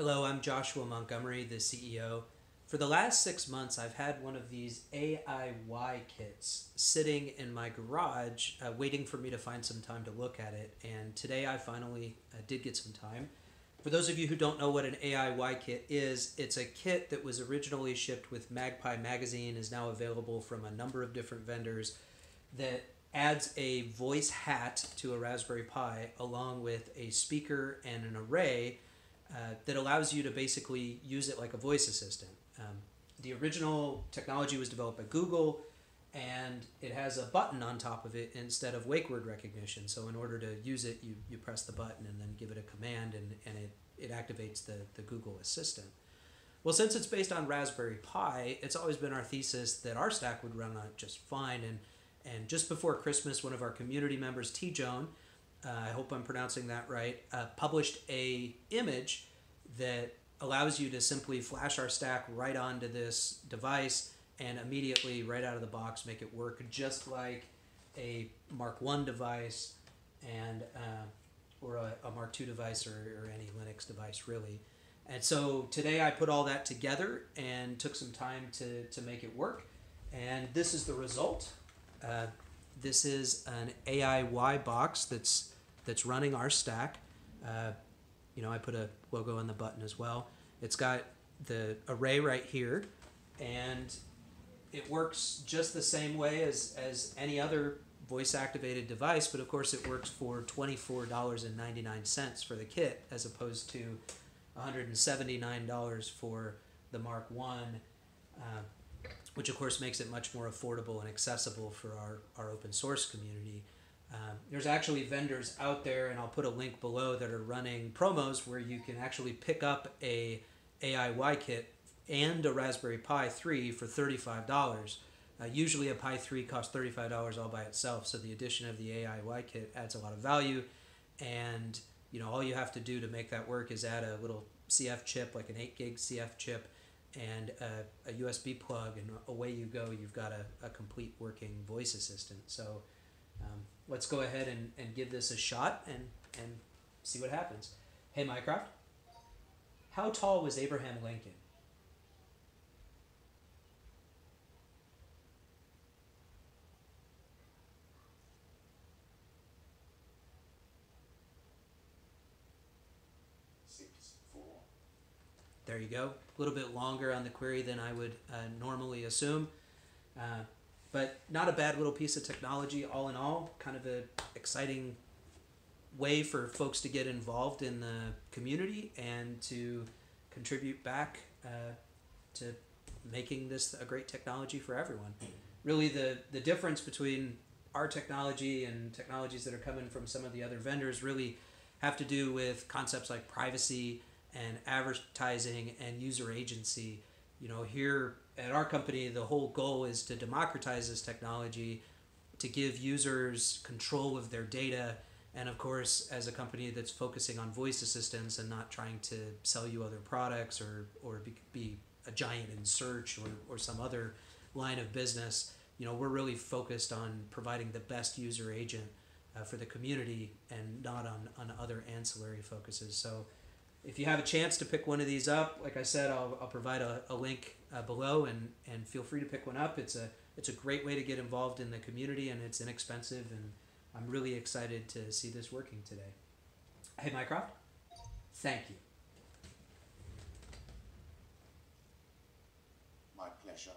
Hello, I'm Joshua Montgomery, the CEO. For the last 6 months, I've had one of these AIY kits sitting in my garage, waiting for me to find some time to look at it. And today I finally did get some time. For those of you who don't know what an AIY kit is, it's a kit that was originally shipped with Magpie magazine, is now available from a number of different vendors, that adds a voice hat to a Raspberry Pi along with a speaker and an array that allows you to basically use it like a voice assistant. The original technology was developed by Google, and it has a button on top of it instead of wake word recognition. So in order to use it, you press the button and then give it a command, and it activates the Google Assistant. Well, since it's based on Raspberry Pi, it's always been our thesis that our stack would run on it just fine. And just before Christmas, one of our community members, tjoen, I hope I'm pronouncing that right, published a image that allows you to simply flash our stack right onto this device and immediately, right out of the box, make it work just like a Mark One device and or a Mark Two device or any Linux device, really. And so today I put all that together and took some time to make it work. And this is the result. This is an AIY box that's running our stack. You know, I put a logo on the button as well. It's got the array right here, and it works just the same way as any other voice-activated device, but of course it works for $24.99 for the kit as opposed to $179 for the Mark One, which of course makes it much more affordable and accessible for our open source community. There's actually vendors out there, and I'll put a link below, that are running promos where you can actually pick up a AIY kit and a Raspberry Pi 3 for $35. Usually a Pi 3 costs $35 all by itself, so the addition of the AIY kit adds a lot of value. And you know, all you have to do to make that work is add a little CF chip, like an 8 gig CF chip, and a USB plug, and away you go. You've got a complete working voice assistant. So let's go ahead and give this a shot and see what happens. Hey, Mycroft, how tall was Abraham Lincoln? There you go. A little bit longer on the query than I would normally assume, but not a bad little piece of technology all in all. Kind of an exciting way for folks to get involved in the community and to contribute back to making this a great technology for everyone. Really, the difference between our technology and technologies that are coming from some of the other vendors really have to do with concepts like privacy and advertising and user agency. You know, here at our company, the whole goal is to democratize this technology, to give users control of their data. And of course, as a company that's focusing on voice assistants and not trying to sell you other products or be a giant in search or some other line of business, you know, we're really focused on providing the best user agent for the community and not on other ancillary focuses. So if you have a chance to pick one of these up, like I said, I'll provide a link below, and feel free to pick one up. It's a great way to get involved in the community, and it's inexpensive, and I'm really excited to see this working today. Hey, Mycroft, thank you. My pleasure.